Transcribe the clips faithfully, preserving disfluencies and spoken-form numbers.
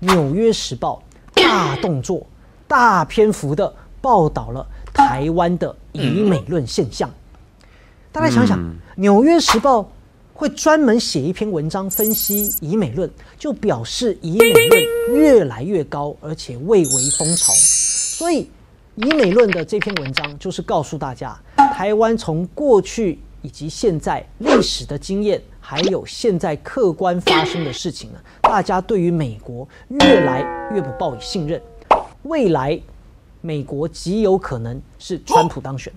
纽约时报》大动作、大篇幅的报道了台湾的以美论现象。大家想想，嗯，《纽约时报》会专门写一篇文章分析以美论，就表示以美论越来越高，而且蔚为风潮。所以，以美论的这篇文章就是告诉大家，台湾从过去以及现在历史的经验，还有现在客观发生的事情呢，大家对于美国越来越不抱以信任。未来，美国极有可能是川普当选，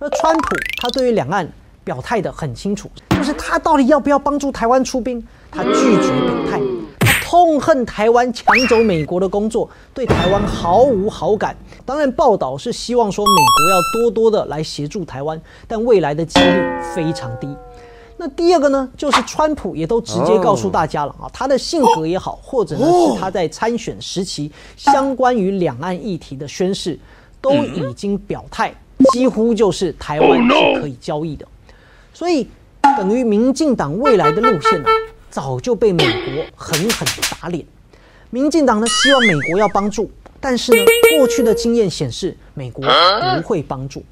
而川普他对于两岸表态的很清楚，就是他到底要不要帮助台湾出兵，他拒绝表态，他痛恨台湾抢走美国的工作，对台湾毫无好感。当然，报道是希望说美国要多多的来协助台湾，但未来的几率非常低。那第二个呢，就是川普也都直接告诉大家了啊，他的性格也好，或者呢是他在参选时期相关于两岸议题的宣示，都已经表态，几乎就是台湾是可以交易的。所以等于民进党未来的路线啊，早就被美国狠狠打脸。民进党呢希望美国要帮助，但是呢过去的经验显示美国不会帮助。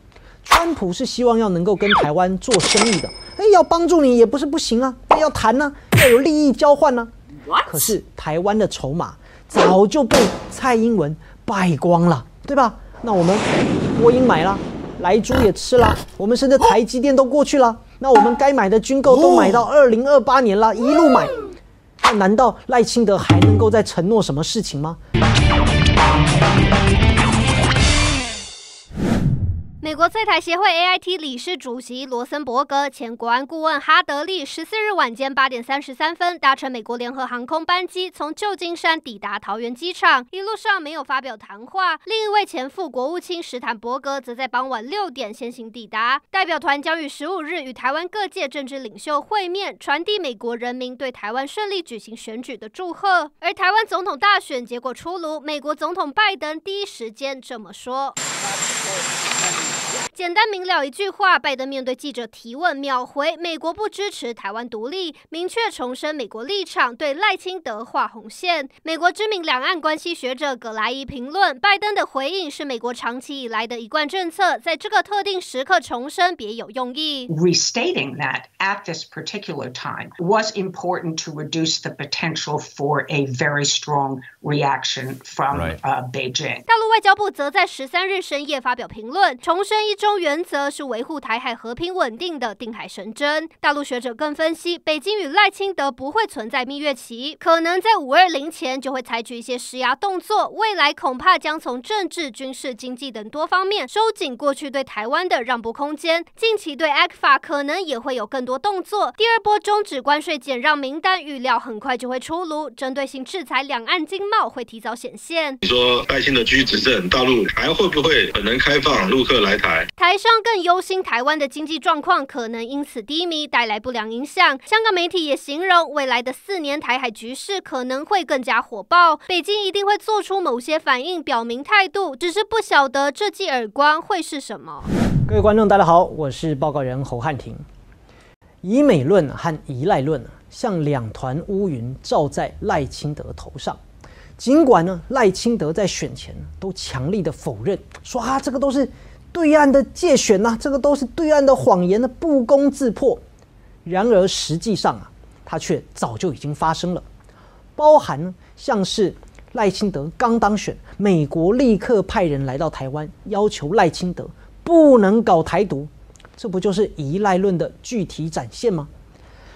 川普是希望要能够跟台湾做生意的，哎，要帮助你也不是不行啊，要谈啊，要有利益交换啊。可是台湾的筹码早就被蔡英文败光了，对吧？那我们波音买了，莱猪也吃了，我们甚至台积电都过去了，那我们该买的军购都买到二零二八年了，一路买。那难道赖清德还能够再承诺什么事情吗？美国在台协会 A I T 理事主席罗森伯格、前国安顾问哈德利十四日晚间八点三十三分搭乘美国联合航空班机从旧金山抵达桃园机场，一路上没有发表谈话。另一位前副国务卿史坦伯格则在傍晚六点先行抵达。代表团将于十五日与台湾各界政治领袖会面，传递美国人民对台湾顺利举行选举的祝贺。而台湾总统大选结果出炉，美国总统拜登第一时间这么说。简单明了一句话，拜登面对记者提问秒回：美国不支持台湾独立，明确重申美国立场，对赖清德画红线。美国知名两岸关系学者葛莱伊评论，拜登的回应是美国长期以来的一贯政策，在这个特定时刻重申别有用意。Restating that at this particular time was important to reduce the potential for a very strong reaction from Beijing. 大陆外交部则在十三日深夜发表评论，重申一中原则是维护台海和平稳定的定海神针。大陆学者更分析，北京与赖清德不会存在蜜月期，可能在五二零前就会采取一些施压动作，未来恐怕将从政治、军事、经济等多方面收紧过去对台湾的让步空间。近期对 A C F A 可能也会有更多动作。第二波终止关税减让名单预料很快就会出炉，针对性制裁两岸经贸会提早显现。你说赖清德继续执政，大陆还会不会可能开放陆客来台？台商更忧心台湾的经济状况可能因此低迷，带来不良影响。香港媒体也形容，未来的四年台海局势可能会更加火爆，北京一定会做出某些反应，表明态度，只是不晓得这记耳光会是什么。各位观众，大家好，我是报告人侯汉廷。以美论和依赖论像两团乌云罩在赖清德头上。尽管呢，赖清德在选前都强力的否认，说啊，这个都是对岸的借选呐、啊，这个都是对岸的谎言的不攻自破。然而实际上啊，它却早就已经发生了，包含呢像是赖清德刚当选，美国立刻派人来到台湾，要求赖清德不能搞台独，这不就是依赖论的具体展现吗？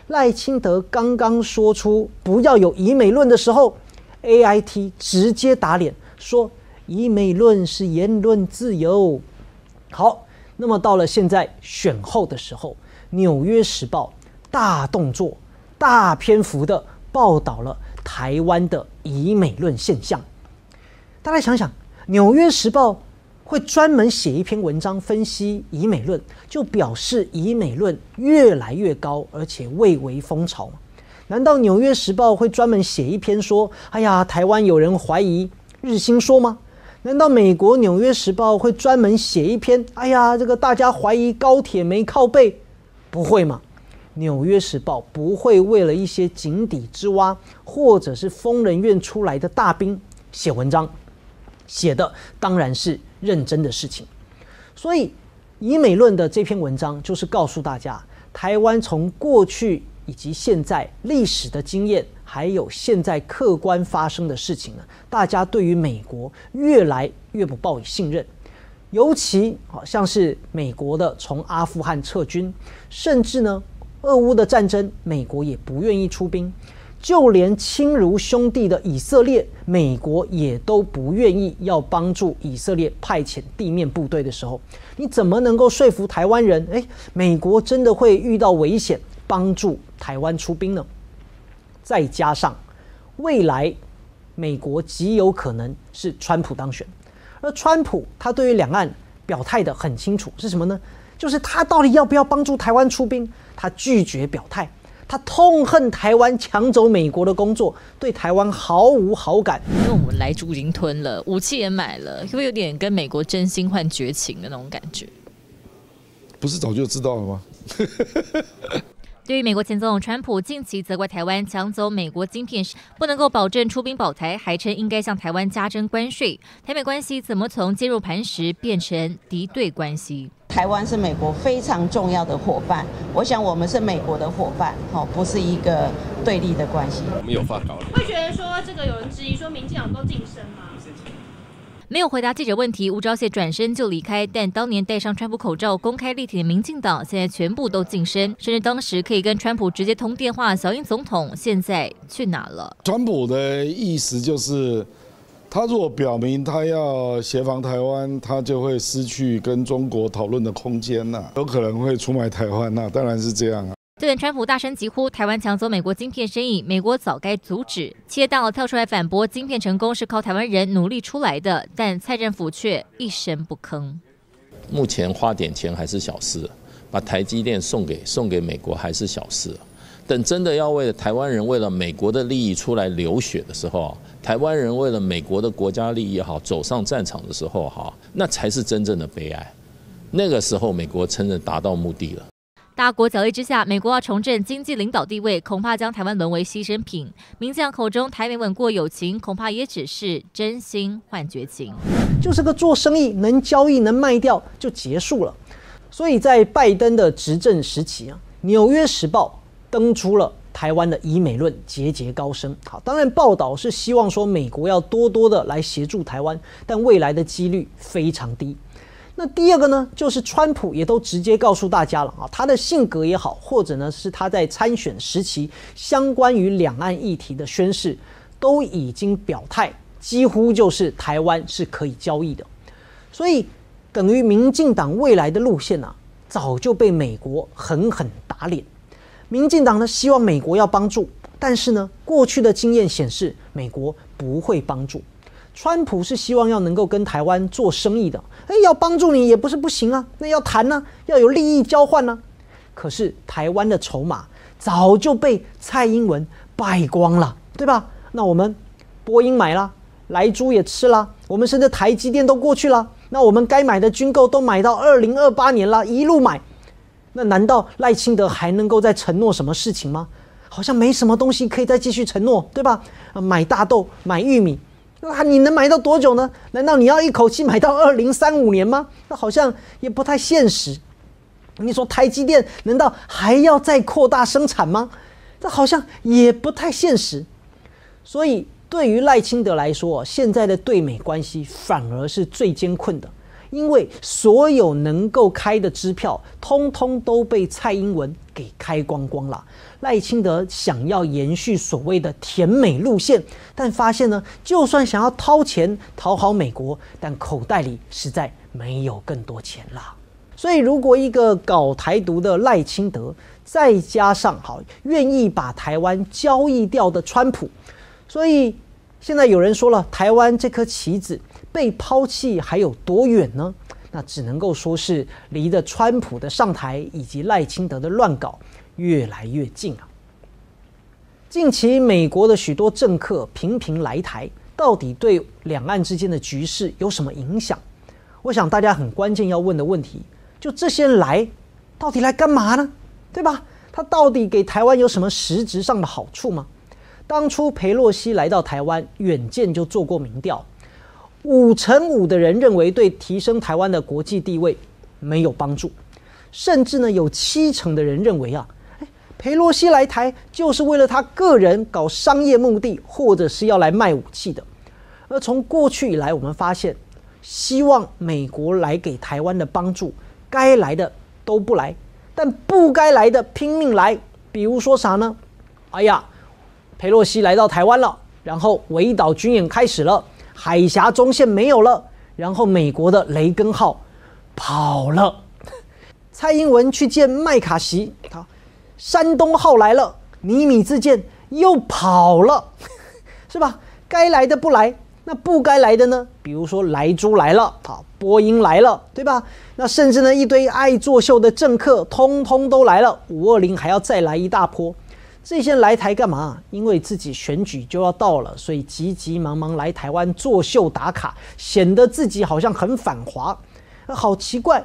赖清德刚刚说出不要有以美论的时候 ，A I T 直接打脸，说以美论是言论自由。好，那么到了现在选后的时候，纽约时报大动作、大篇幅的报道了台湾的以美论现象。大家想想，纽约时报会专门写一篇文章分析以美论，就表示以美论越来越高，而且蔚为风潮。难道纽约时报会专门写一篇说，哎呀，台湾有人怀疑日心说吗？难道美国《纽约时报》会专门写一篇，哎呀，这个大家怀疑高铁没靠背？不会吗？纽约时报不会为了一些井底之蛙或者是疯人院出来的大兵写文章，写的当然是认真的事情。所以，以美论的这篇文章就是告诉大家，台湾从过去以及现在历史的经验，还有现在客观发生的事情呢，大家对于美国越来越不抱以信任。 尤其好像是美国的从阿富汗撤军，甚至呢，俄乌的战争，美国也不愿意出兵，就连亲如兄弟的以色列，美国也都不愿意要帮助以色列派遣地面部队的时候，你怎么能够说服台湾人？诶，美国真的会遇到危险，帮助台湾出兵呢？再加上未来，美国极有可能是川普当选。 而川普他对于两岸表态的很清楚是什么呢？就是他到底要不要帮助台湾出兵？他拒绝表态，他痛恨台湾抢走美国的工作，对台湾毫无好感。因为我们莱猪已经吞了，武器也买了，会不会有点跟美国真心换绝情的那种感觉？不是早就知道了吗？对于美国前总统川普近期责怪台湾抢走美国晶片，不能够保证出兵保台，还称应该向台湾加征关税。台美关系怎么从坚如磐石变成敌对关系？台湾是美国非常重要的伙伴，我想我们是美国的伙伴，好，不是一个对立的关系。我们有发稿了。会觉得说这个有人质疑说民进党都晋升吗？ 没有回答记者问题，吴钊燮转身就离开。但当年戴上川普口罩、公开力挺的民进党，现在全部都晋升，甚至当时可以跟川普直接通电话。小英总统现在去哪了？川普的意思就是，他如果表明他要协防台湾，他就会失去跟中国讨论的空间呐、啊，有可能会出卖台湾呐、啊，当然是这样啊。 就连川普大声疾呼“台湾抢走美国晶片生意，美国早该阻止”，企业大佬跳出来反驳，晶片成功是靠台湾人努力出来的，但蔡政府却一声不吭。目前花点钱还是小事，把台积电送给送给美国还是小事。等真的要为了台湾人为了美国的利益出来流血的时候，台湾人为了美国的国家利益也好走上战场的时候哈，那才是真正的悲哀。那个时候，美国真的达到目的了。 大国角力之下，美国要重振经济领导地位，恐怕将台湾沦为牺牲品。民进党口中台美稳过友情，恐怕也只是真心换绝情，就是个做生意能交易能卖掉就结束了。所以在拜登的执政时期啊，《纽约时报》登出了台湾的以美论，节节高升。好，当然报道是希望说美国要多多的来协助台湾，但未来的几率非常低。 那第二个呢，就是川普也都直接告诉大家了啊，他的性格也好，或者呢是他在参选时期相关于两岸议题的宣示，都已经表态，几乎就是台湾是可以交易的，所以等于民进党未来的路线啊，早就被美国狠狠打脸。民进党呢希望美国要帮助，但是呢过去的经验显示，美国不会帮助。 川普是希望要能够跟台湾做生意的，哎，要帮助你也不是不行啊，那要谈啊，要有利益交换啊。可是台湾的筹码早就被蔡英文败光了，对吧？那我们波音买了，莱猪也吃了，我们甚至台积电都过去了，那我们该买的军购都买到二零二八年了，一路买。那难道赖清德还能够再承诺什么事情吗？好像没什么东西可以再继续承诺，对吧？买大豆，买玉米。 那你能买到多久呢？难道你要一口气买到二零三五年吗？那好像也不太现实。你说台积电难道还要再扩大生产吗？这好像也不太现实。所以对于赖清德来说，现在的对美关系反而是最艰困的，因为所有能够开的支票，通通都被蔡英文给开光光了。 赖清德想要延续所谓的甜美路线，但发现呢，就算想要掏钱讨好美国，但口袋里实在没有更多钱啦。所以，如果一个搞台独的赖清德，再加上好愿意把台湾交易掉的川普，所以现在有人说了，台湾这颗棋子被抛弃还有多远呢？那只能够说是离着川普的上台以及赖清德的乱搞 越来越近啊！近期美国的许多政客频频来台，到底对两岸之间的局势有什么影响？我想大家很关键要问的问题，就这些人来，到底来干嘛呢？对吧？它到底给台湾有什么实质上的好处吗？当初裴洛西来到台湾，远见就做过民调，五成五的人认为对提升台湾的国际地位没有帮助，甚至呢有七成的人认为啊，裴洛西来台就是为了他个人搞商业目的，或者是要来卖武器的。而从过去以来，我们发现，希望美国来给台湾的帮助，该来的都不来，但不该来的拼命来。比如说啥呢？哎呀！裴洛西来到台湾了，然后围岛军演开始了，海峡中线没有了，然后美国的雷根号跑了，蔡英文去见麦卡锡，啊，山东号来了，尼米兹舰又跑了，是吧？该来的不来，那不该来的呢？比如说莱猪来了，啊，波音来了，对吧？那甚至呢，一堆爱作秀的政客通通都来了，五二零还要再来一大波。这些来台干嘛？因为自己选举就要到了，所以急急忙忙来台湾作秀打卡，显得自己好像很反华。好奇怪，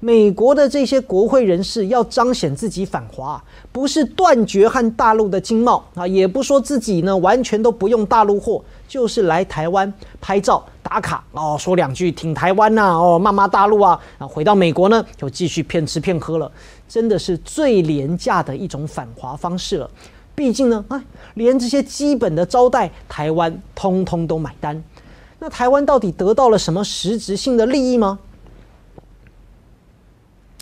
美国的这些国会人士要彰显自己反华，不是断绝和大陆的经贸啊，也不说自己呢完全都不用大陆货，就是来台湾拍照打卡哦，说两句挺台湾呐，哦，骂骂大陆啊，啊，回到美国呢就继续骗吃骗喝了。真的是最廉价的一种反华方式了，毕竟呢，啊，连这些基本的招待，台湾通通都买单。那台湾到底得到了什么实质性的利益吗？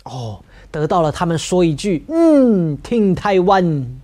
哦，得到了他们说一句，嗯，挺台湾。